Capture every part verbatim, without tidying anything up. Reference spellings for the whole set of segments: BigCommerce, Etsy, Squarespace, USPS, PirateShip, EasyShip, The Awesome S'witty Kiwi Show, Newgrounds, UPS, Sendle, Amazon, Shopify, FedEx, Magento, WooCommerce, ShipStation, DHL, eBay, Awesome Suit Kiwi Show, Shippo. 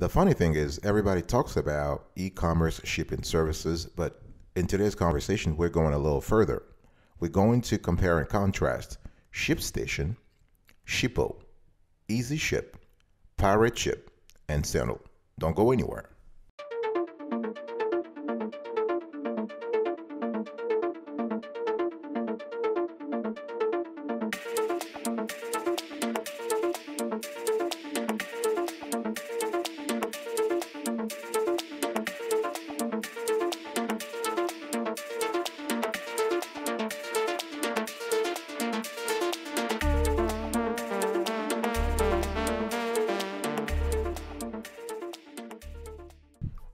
The funny thing is, everybody talks about e-commerce shipping services, but in today's conversation, we're going a little further. We're going to compare and contrast ShipStation, Shippo, EasyShip, PirateShip, and Sendle. Don't go anywhere.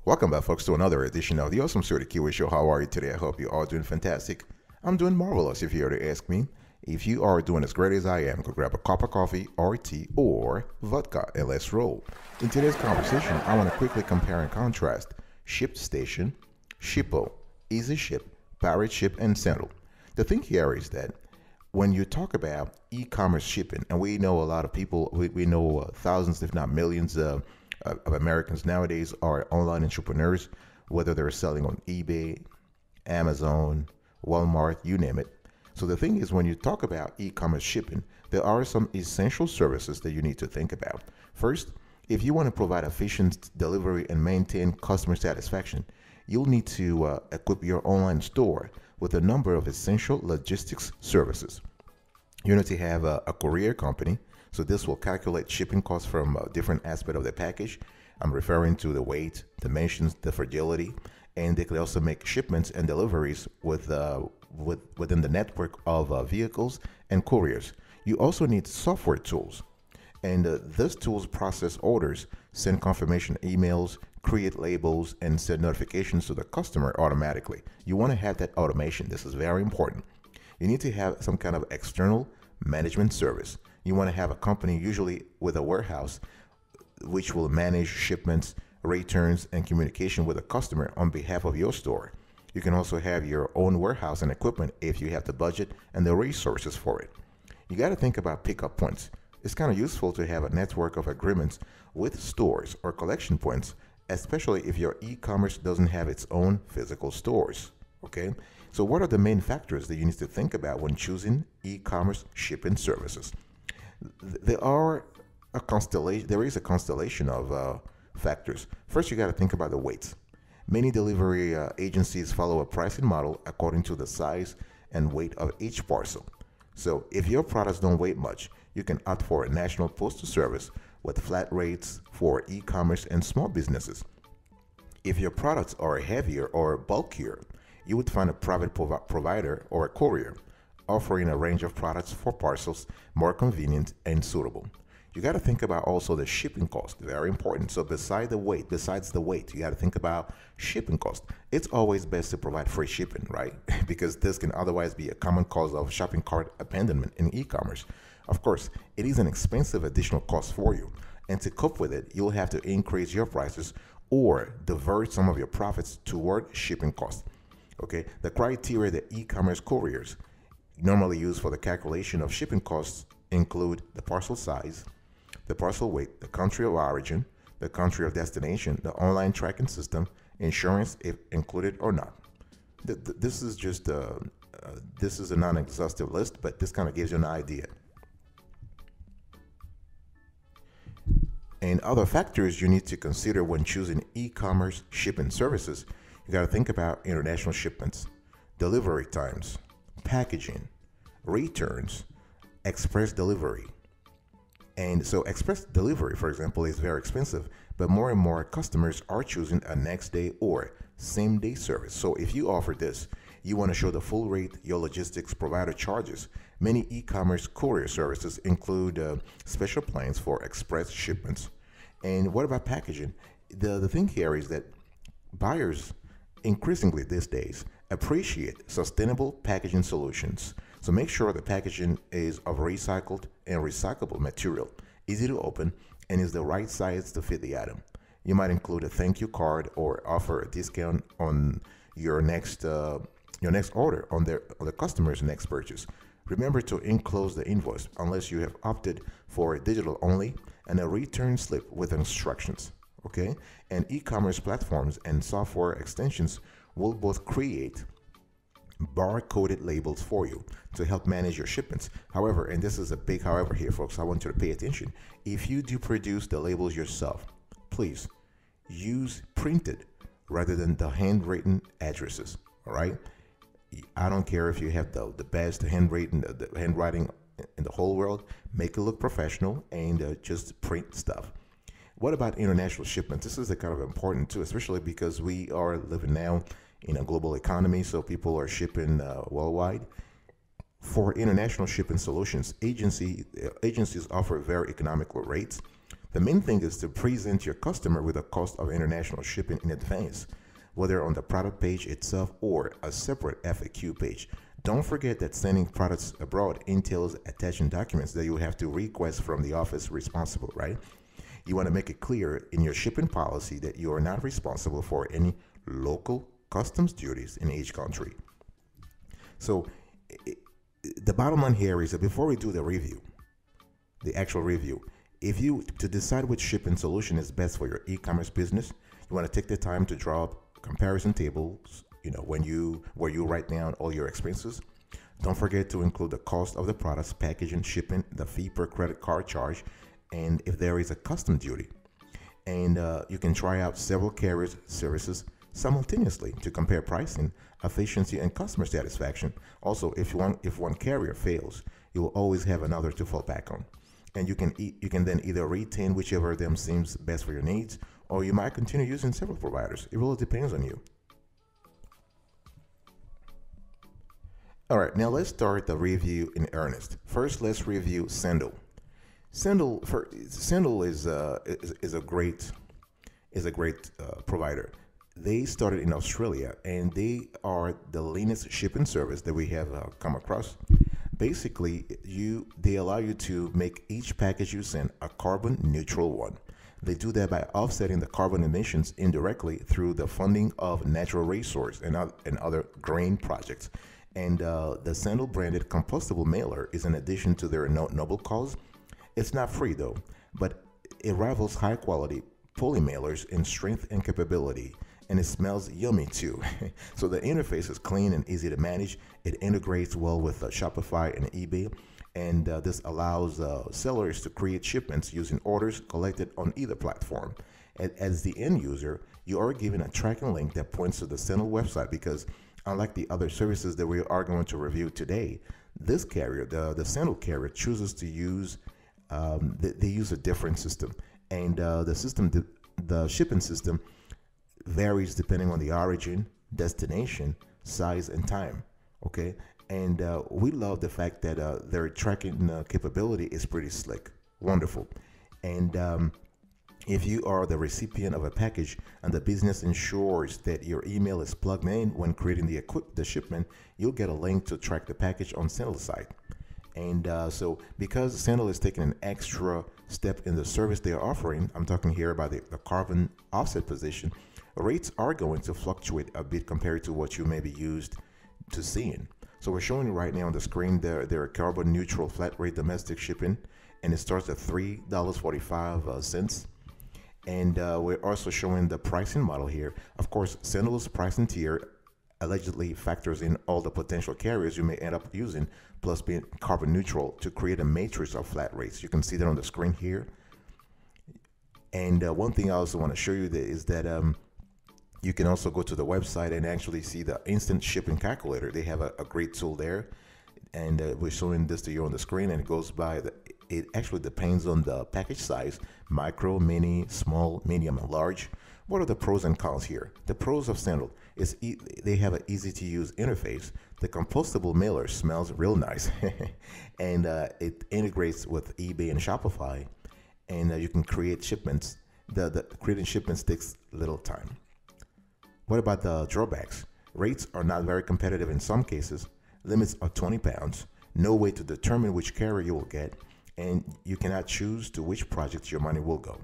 Welcome back, folks, to another edition of The Awesome Suit Kiwi Show. How are you today? I hope you are doing fantastic. I'm doing marvelous, if you're to ask me. If you are doing as great as I am, go grab a cup of coffee, or tea, or vodka, and let's roll. In today's conversation, I want to quickly compare and contrast ShipStation, Shippo, EasyShip, PirateShip, and Sendle. The thing here is that when you talk about e-commerce shipping, and we know a lot of people, we, we know uh, thousands, if not millions, of uh, of Americans nowadays are online entrepreneurs, whether they're selling on eBay, Amazon, Walmart, you name it. So the thing is, when you talk about e-commerce shipping, there are some essential services that you need to think about. First, if you want to provide efficient delivery and maintain customer satisfaction, you'll need to uh, equip your online store with a number of essential logistics services. You need to have a, a courier company. So this will calculate shipping costs from a different aspect of the package. I'm referring to the weight, dimensions, the fragility, and they could also make shipments and deliveries with, uh, with within the network of uh, vehicles and couriers. You also need software tools, and uh, these tools process orders, send confirmation emails, create labels, and send notifications to the customer automatically. You want to have that automation. This is very important. You need to have some kind of external management service. You want to have a company, usually with a warehouse, which will manage shipments, returns, and communication with a customer on behalf of your store. You can also have your own warehouse and equipment if you have the budget and the resources for it. You got to think about pickup points. It's kind of useful to have a network of agreements with stores or collection points, especially if your e-commerce doesn't have its own physical stores. Okay, so what are the main factors that you need to think about when choosing e-commerce shipping services? There are a constellation. There is a constellation of uh, factors. First, you got to think about the weights. Many delivery uh, agencies follow a pricing model according to the size and weight of each parcel. So, if your products don't weigh much, you can opt for a national postal service with flat rates for e-commerce and small businesses. If your products are heavier or bulkier, you would find a private prov- provider or a courier, offering a range of products for parcels more convenient and suitable. You got to think about also the shipping cost, very important. So beside the weight, besides the weight, you got to think about shipping cost. It's always best to provide free shipping, right? Because this can otherwise be a common cause of shopping cart abandonment in e-commerce. Of course, it is an expensive additional cost for you, and to cope with it, you'll have to increase your prices or divert some of your profits toward shipping costs. Okay, the criteria that e-commerce couriers normally used for the calculation of shipping costs include the parcel size, the parcel weight, the country of origin, the country of destination, the online tracking system, insurance if included or not. Th th this is just a, uh, this is a non-exhaustive list, but this kind of gives you an idea. And other factors you need to consider when choosing e-commerce shipping services, you got to think about international shipments, delivery times, packaging, returns, express delivery. And so express delivery, for example, is very expensive, but more and more customers are choosing a next day or same day service. So if you offer this, you want to show the full rate your logistics provider charges. Many e-commerce courier services include uh, special plans for express shipments. And what about packaging? The, the thing here is that buyers increasingly these days appreciate sustainable packaging solutions. So make sure the packaging is of recycled and recyclable material, easy to open, and is the right size to fit the item. You might include a thank you card or offer a discount on your next uh, your next order on their on the customer's next purchase. Remember to enclose the invoice unless you have opted for digital only, and a return slip with instructions. okay? And e-commerce platforms and software extensions will both create bar-coded labels for you to help manage your shipments. However, and this is a big however here, folks, I want you to pay attention. If you do produce the labels yourself, please use printed rather than the handwritten addresses, all right? I don't care if you have the, the best handwritten, the handwriting in the whole world, make it look professional and uh, just print stuff. What about international shipments? This is kind of important too, especially because we are living now in a global economy, so people are shipping uh, worldwide. For international shipping solutions, agency, agencies offer very economical rates. The main thing is to present your customer with the cost of international shipping in advance, whether on the product page itself or a separate F A Q page. Don't forget that sending products abroad entails attaching documents that you have to request from the office responsible, right? You want to make it clear in your shipping policy that you are not responsible for any local customs duties in each country. So it, the bottom line here is that before we do the review, the actual review, if you to decide which shipping solution is best for your e-commerce business, you want to take the time to draw up comparison tables, you know, when you where you write down all your expenses. Don't forget to include the cost of the products, packaging, shipping, the fee per credit card charge, and if there is a custom duty. And uh, you can try out several carriers' services simultaneously to compare pricing, efficiency, and customer satisfaction. Also, if one if one carrier fails, you will always have another to fall back on. And you can e you can then either retain whichever of them seems best for your needs, or you might continue using several providers. It really depends on you. All right, now let's start the review in earnest. First, let's review Sendle. Sendle for Sendle is uh, is, is a great is a great uh, provider. They started in Australia, and they are the leanest shipping service that we have uh, come across. Basically, you they allow you to make each package you send a carbon neutral one. They do that by offsetting the carbon emissions indirectly through the funding of natural resource and other, and other green projects. And uh, the Sendle branded compostable mailer is an addition to their no noble cause. It's not free though, but it rivals high quality poly mailers in strength and capability. And it smells yummy too. So the interface is clean and easy to manage. It integrates well with uh, Shopify and eBay, and uh, this allows uh, sellers to create shipments using orders collected on either platform. And as the end user, you are given a tracking link that points to the Sendle website, because unlike the other services that we are going to review today, this carrier, the, the Sendle carrier, chooses to use, um, th they use a different system. And uh, the system, the, the shipping system, varies depending on the origin, destination, size, and time, okay? And uh, we love the fact that uh, their tracking uh, capability is pretty slick, wonderful. And um, if you are the recipient of a package and the business ensures that your email is plugged in when creating the, equip the shipment, you'll get a link to track the package on Sendle's site. And uh, so because Sendle is taking an extra step in the service they are offering, I'm talking here about the, the carbon offset position, rates are going to fluctuate a bit compared to what you may be used to seeing. So we're showing you right now on the screen their, their carbon neutral flat rate domestic shipping, and it starts at three dollars and forty-five cents. And uh, we're also showing the pricing model here. Of course, Sendle's pricing tier allegedly factors in all the potential carriers you may end up using, plus being carbon neutral, to create a matrix of flat rates. You can see that on the screen here. And uh, one thing I also want to show you that is that um, you can also go to the website and actually see the instant shipping calculator. They have a, a great tool there, and uh, we're showing this to you on the screen, and it goes by the, it actually depends on the package size: micro, mini, small, medium, and large. What are the pros and cons here? The pros of Sendle is e they have an easy to use interface. The compostable mailer smells real nice, and uh, it integrates with eBay and Shopify, and uh, you can create shipments. The, the creating shipments takes little time. What about the drawbacks? Rates are not very competitive in some cases. Limits are twenty pounds. No way to determine which carrier you will get, and you cannot choose to which projects your money will go.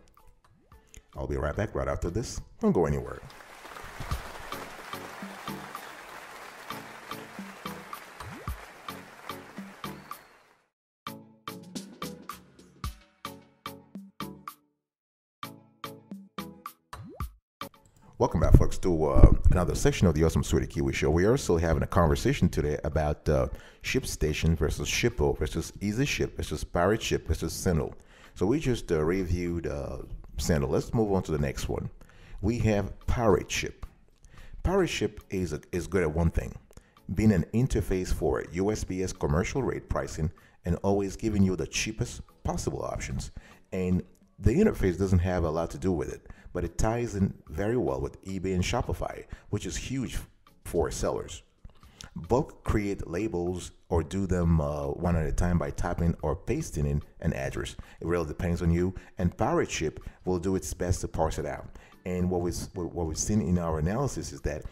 I'll be right back right after this. Don't go anywhere. Welcome back, folks, to uh, another section of the Awesome S'witty Kiwi Show. We are still having a conversation today about uh, ShipStation versus Shippo versus EasyShip versus PirateShip versus Sendle. So we just uh, reviewed uh, Sendle. Let's move on to the next one. We have PirateShip. PirateShip is, a, is good at one thing, being an interface for U S P S commercial rate pricing and always giving you the cheapest possible options. And the interface doesn't have a lot to do with it, but it ties in very well with eBay and Shopify, which is huge for sellers. Bulk create labels or do them uh, one at a time by typing or pasting in an address. It really depends on you, and PirateShip will do its best to parse it out. And what we've, what we've seen in our analysis is that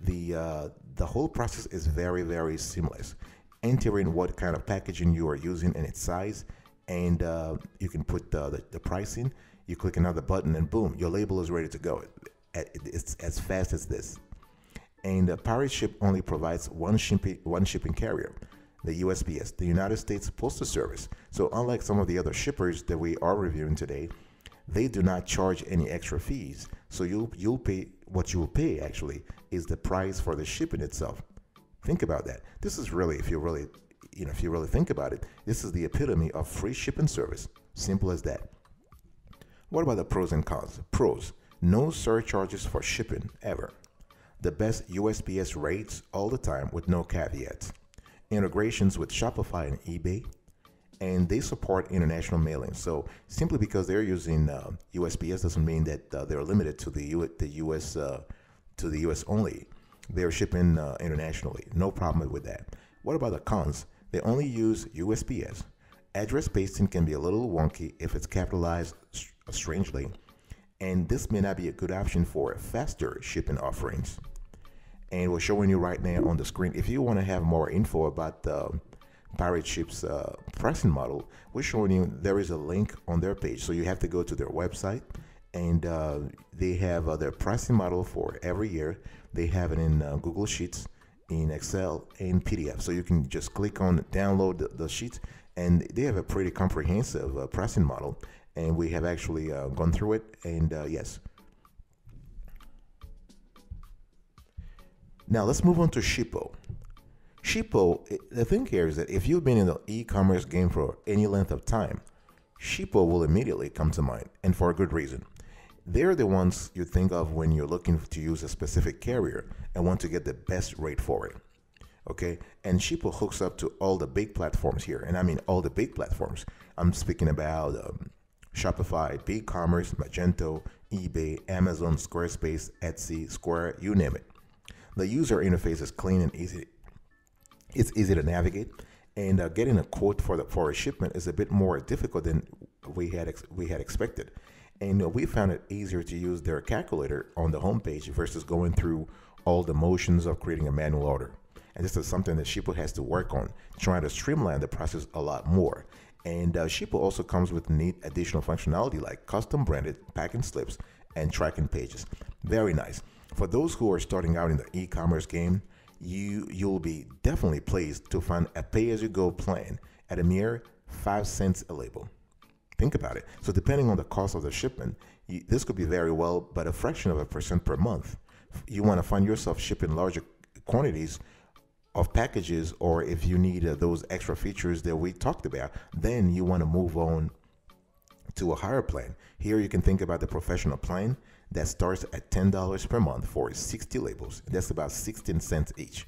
the, uh, the whole process is very, very seamless. Entering what kind of packaging you are using and its size, and uh, you can put the, the, the pricing, you click another button and boom, your label is ready to go. It, it, it's as fast as this. And uh, PirateShip only provides one shipping, one shipping carrier, the U S P S, the United States Postal Service. So unlike some of the other shippers that we are reviewing today, they do not charge any extra fees. So you'll, you'll pay, what you will pay actually is the price for the shipping itself. Think about that. This is really, if you really, you know, if you really think about it, this is the epitome of free shipping service. Simple as that. What about the pros and cons? Pros, no surcharges for shipping ever. The best U S P S rates all the time with no caveats. Integrations with Shopify and eBay, and they support international mailing. So simply because they're using uh, U S P S doesn't mean that uh, they're limited to the U the U S uh, to the U S only. They're shipping uh, internationally. No problem with that. What about the cons? They only use U S P S. Address pasting can be a little wonky if it's capitalized strangely, and this may not be a good option for faster shipping offerings. And we're showing you right now on the screen. If you want to have more info about uh, PirateShip's uh, pricing model, we're showing you there is a link on their page. So you have to go to their website, and uh, they have uh, their pricing model for every year. They have it in uh, Google Sheets, in Excel, and P D F. So you can just click on download the, the sheet, and they have a pretty comprehensive uh, pricing model, and we have actually uh, gone through it, and uh, yes. Now let's move on to Shippo. Shippo, the thing here is that if you've been in the e-commerce game for any length of time, Shippo will immediately come to mind, and for a good reason. They're the ones you think of when you're looking to use a specific carrier and want to get the best rate for it, okay? And Shippo hooks up to all the big platforms here, and I mean all the big platforms. I'm speaking about um, Shopify, BigCommerce, Magento, eBay, Amazon, Squarespace, Etsy, Square, you name it. The user interface is clean and easy. It's easy to navigate, and uh, getting a quote for the for a shipment is a bit more difficult than we had ex we had expected. And we found it easier to use their calculator on the homepage versus going through all the motions of creating a manual order. And this is something that Shippo has to work on, trying to streamline the process a lot more. And uh, Shippo also comes with neat additional functionality like custom branded packing slips and tracking pages. Very nice. For those who are starting out in the e-commerce game, you, you'll be definitely pleased to find a pay-as-you-go plan at a mere five cents a label. Think about it. So depending on the cost of the shipment, you, this could be very well but a fraction of a percent per month. You want to find yourself shipping larger quantities of packages, or if you need uh, those extra features that we talked about, then you want to move on to a higher plan. Here you can think about the professional plan that starts at ten dollars per month for sixty labels. That's about sixteen cents each.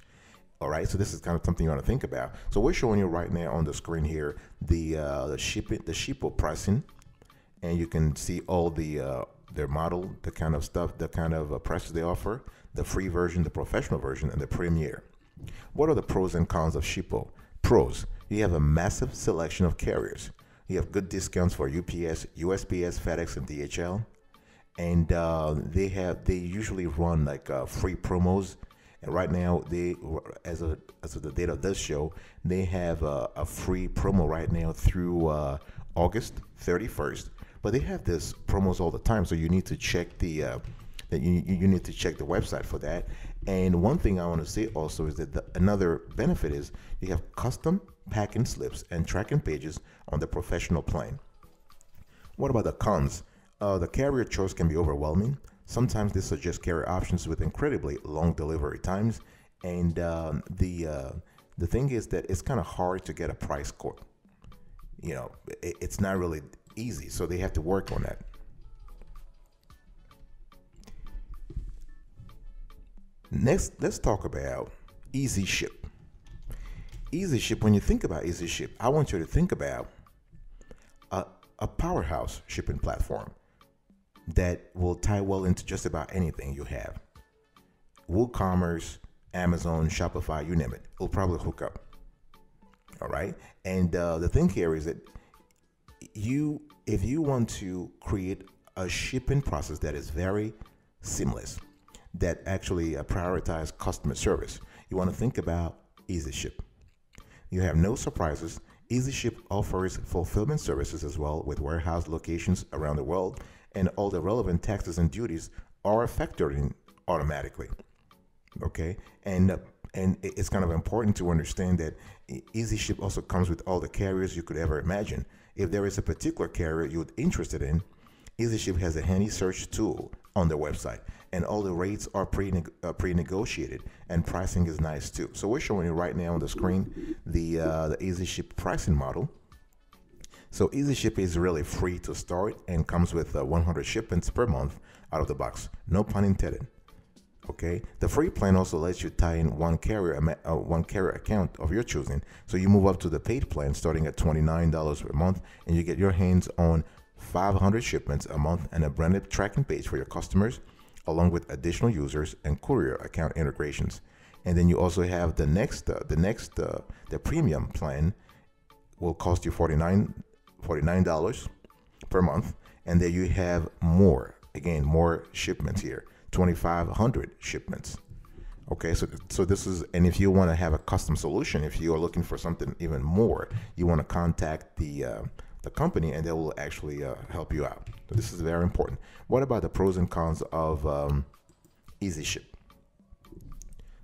All right, so this is kind of something you want to think about. So we're showing you right now on the screen here the uh, the shipping, the Shippo pricing, and you can see all the uh, their model, the kind of stuff, the kind of uh, prices they offer, the free version, the professional version, and the premier. What are the pros and cons of Shippo? Pros: you have a massive selection of carriers. You have good discounts for U P S, U S P S, FedEx, and D H L, and uh, they have they usually run like uh, free promos. And right now, they, as of, as of the date of this show, they have a, a free promo right now through uh, August thirty-first. But they have this promos all the time, so you need to check the uh, that you you need to check the website for that. And one thing I want to say also is that the, another benefit is you have custom packing slips and tracking pages on the professional plan. What about the cons? Uh, the carrier choice can be overwhelming. Sometimes they suggest carrier options with incredibly long delivery times, and um, the uh, the thing is that it's kind of hard to get a price quote. You know, it, it's not really easy, so they have to work on that. Next, let's talk about EasyShip. EasyShip, when you think about EasyShip, I want you to think about a, a powerhouse shipping platform that will tie well into just about anything you have. WooCommerce, Amazon, Shopify, you name it, it'll probably hook up. All right. And uh, the thing here is that you, if you want to create a shipping process that is very seamless, that actually uh, prioritizes customer service, you want to think about EasyShip. You have no surprises. EasyShip offers fulfillment services as well, with warehouse locations around the world, and all the relevant taxes and duties are factored in automatically. Okay, and uh, and it's kind of important to understand that EasyShip also comes with all the carriers you could ever imagine. If there is a particular carrier you're interested in, EasyShip has a handy search tool on their website, and all the rates are pre-negotiated, and pricing is nice too. So we're showing you right now on the screen the uh, the EasyShip pricing model. So EasyShip is really free to start and comes with uh, one hundred shipments per month out of the box. No pun intended. Okay, the free plan also lets you tie in one carrier uh, one carrier account of your choosing. So you move up to the paid plan starting at twenty-nine dollars per month, and you get your hands on five hundred shipments a month and a branded tracking page for your customers, along with additional users and courier account integrations. And then you also have the next, uh, the next, uh, the premium plan will cost you forty-nine dollars per month. And then you have more, again, more shipments here, twenty-five hundred shipments. Okay, so, so this is, and if you want to have a custom solution, if you are looking for something even more, you want to contact the, uh, the company, and they will actually uh, help you out. So this is very important. What about the pros and cons of um, EasyShip?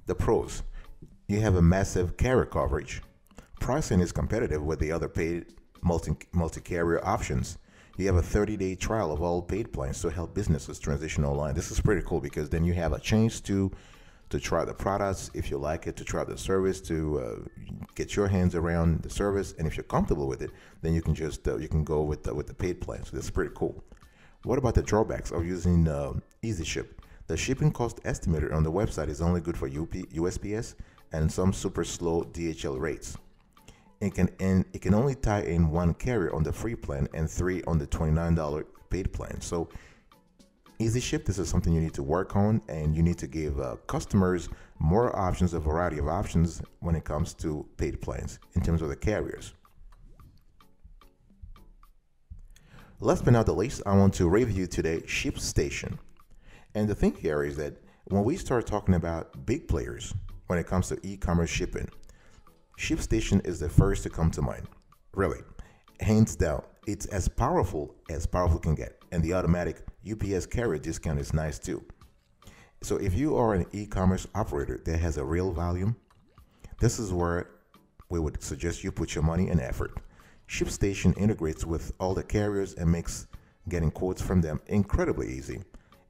The pros: you have a massive carrier coverage. Pricing is competitive with the other paid multi multi-carrier options. You have a thirty-day trial of all paid plans to help businesses transition online. This is pretty cool because then you have a chance to to try the products, if you like it, to try the service, to uh, get your hands around the service, and if you're comfortable with it, then you can just uh, you can go with the, with the paid plan. So that's pretty cool. What about the drawbacks of using uh, EasyShip? The shipping cost estimator on the website is only good for U P S, U S P S and some super slow D H L rates. It can and it can only tie in one carrier on the free plan and three on the twenty-nine dollar paid plan. So EasyShip, this is something you need to work on, and you need to give uh, customers more options, a variety of options when it comes to paid plans in terms of the carriers. Last but not the least, I want to review today ShipStation. And the thing here is that when we start talking about big players when it comes to e-commerce shipping, ShipStation is the first to come to mind, really, hands down. It's as powerful as powerful can get, and the automatic U P S carrier discount is nice too. So if you are an e-commerce operator that has a real volume, this is where we would suggest you put your money and effort. ShipStation integrates with all the carriers and makes getting quotes from them incredibly easy.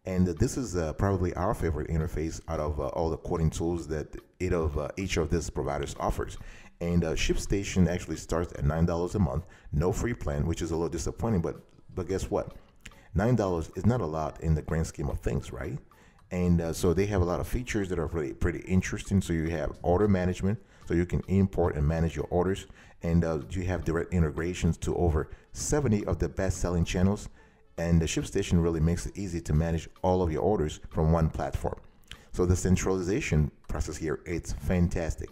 And this is uh, probably our favorite interface out of uh, all the quoting tools that it of uh, each of these providers offers. And uh, ShipStation actually starts at nine dollars a month, no free plan, which is a little disappointing, but but guess what? nine dollars is not a lot in the grand scheme of things, right? And uh, so they have a lot of features that are pretty, pretty interesting. So you have order management, so you can import and manage your orders. And uh, you have direct integrations to over seventy of the best-selling channels. And the ShipStation really makes it easy to manage all of your orders from one platform. So the centralization process here, it's fantastic.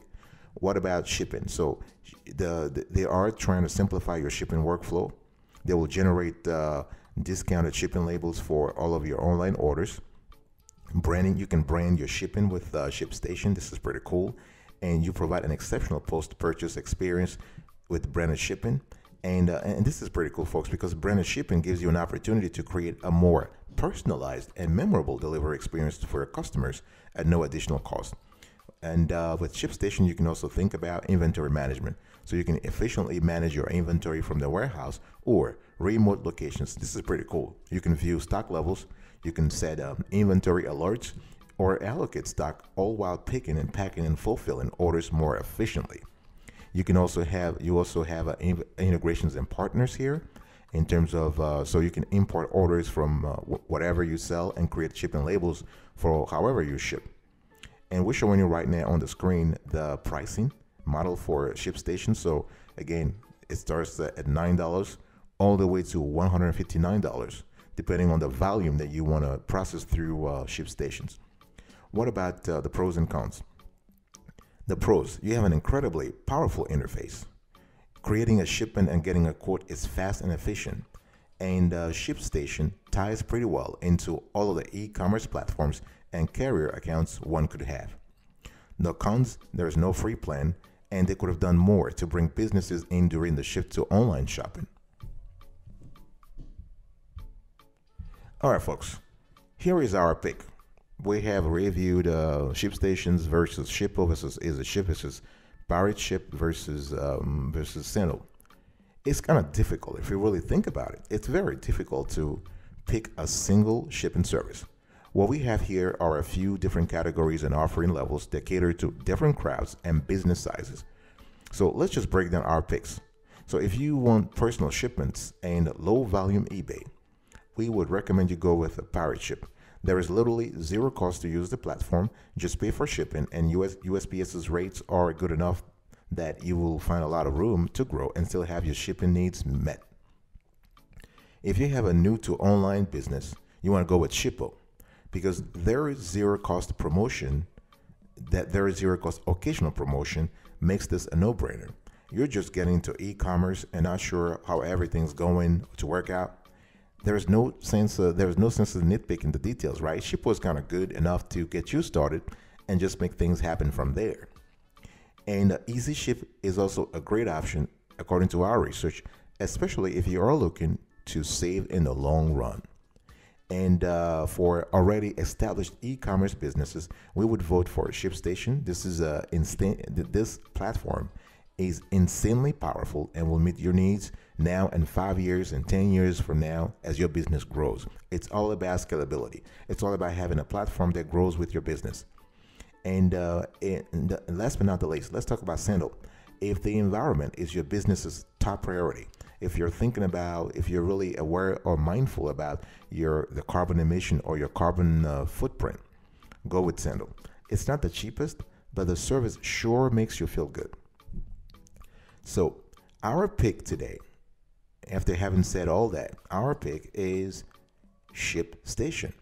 What about shipping? So the, the they are trying to simplify your shipping workflow. They will generate uh, discounted shipping labels for all of your online orders. Branding, you can brand your shipping with uh, ShipStation. This is pretty cool. And you provide an exceptional post-purchase experience with branded shipping. And, uh, and this is pretty cool, folks, because branded shipping gives you an opportunity to create a more personalized and memorable delivery experience for your customers at no additional cost. And uh, with ShipStation, you can also think about inventory management. So you can efficiently manage your inventory from the warehouse or remote locations. This is pretty cool. You can view stock levels. You can set up inventory alerts or allocate stock, all while picking and packing and fulfilling orders more efficiently. You can also have, you also have uh, integrations and partners here in terms of, uh, so you can import orders from uh, whatever you sell and create shipping labels for however you ship. And we're showing you right now on the screen the pricing model for ShipStation. So again, it starts at nine dollars all the way to one hundred fifty-nine dollars, depending on the volume that you want to process through uh, ShipStations. What about uh, the pros and cons? The pros, you have an incredibly powerful interface. Creating a shipment and getting a quote is fast and efficient. And uh, ShipStation ties pretty well into all of the e-commerce platforms and carrier accounts one could have. The cons, there is no free plan, and they could have done more to bring businesses in during the shift to online shopping. All right, folks, here is our pick. We have reviewed uh, ShipStation versus Shippo versus EasyShip versus PirateShip versus um, versus Sendle. It's kind of difficult if you really think about it. It's very difficult to pick a single shipping service. What we have here are a few different categories and offering levels that cater to different crowds and business sizes. So let's just break down our picks. So if you want personal shipments and low volume eBay, we would recommend you go with a PirateShip. There is literally zero cost to use the platform, just pay for shipping, and U S P S's rates are good enough that you will find a lot of room to grow and still have your shipping needs met. If you have a new to online business, you want to go with Shippo because their zero cost promotion, that their zero cost occasional promotion makes this a no-brainer. You're just getting into e-commerce and not sure how everything's going to work out. There's no sense of, there's no sense of nitpicking the details, right? Shippo is kind of good enough to get you started and just make things happen from there. And uh, EasyShip is also a great option according to our research, especially if you are looking to save in the long run. And uh, for already established e-commerce businesses, we would vote for ShipStation. This is a instant, this platform is insanely powerful and will meet your needs now and five years and ten years from now as your business grows. It's all about scalability. It's all about having a platform that grows with your business. And, uh, and last but not the least, let's talk about Sendle. If the environment is your business's top priority, if you're thinking about, if you're really aware or mindful about your the carbon emission or your carbon uh, footprint, go with Sendle. It's not the cheapest, but the service sure makes you feel good. So our pick today, after having said all that, our pick is ShipStation.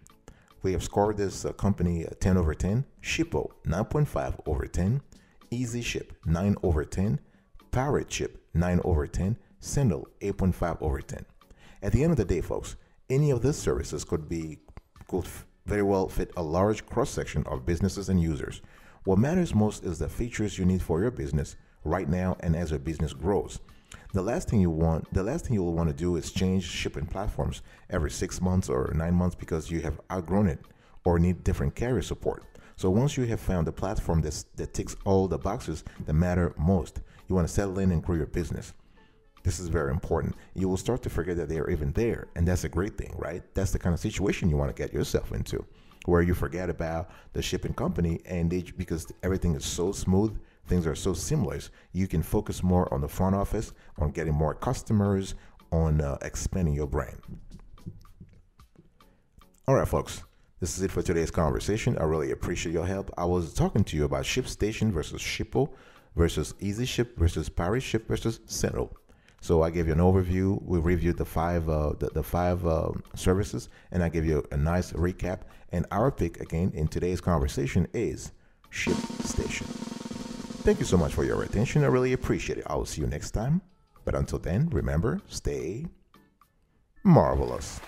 We have scored this uh, company uh, ten over ten, Shippo nine point five over ten, EasyShip nine over ten, PirateShip nine over ten, Sendle eight point five over ten. At the end of the day, folks, any of these services could be could very well fit a large cross-section of businesses and users. What matters most is the features you need for your business right now and as your business grows. The last thing you want, the last thing you'll want to do is change shipping platforms every six months or nine months because you have outgrown it or need different carrier support. So once you have found the platform that's, that ticks all the boxes that matter most, you want to settle in and grow your business. This is very important. You will start to forget that they are even there, and that's a great thing, right? That's the kind of situation you want to get yourself into, where you forget about the shipping company and they, because everything is so smooth, things are so similar, you can focus more on the front office, on getting more customers, on uh, expanding your brand. All right, folks, this is it for today's conversation. I really appreciate your help. I was talking to you about ShipStation versus Shippo versus EasyShip versus PirateShip versus Sendle. So I gave you an overview. We reviewed the five uh, the, the five uh, services, and I gave you a nice recap. And our pick again in today's conversation is ShipStation. Thank you so much for your attention. I really appreciate it. I will see you next time. But until then, remember, stay marvelous.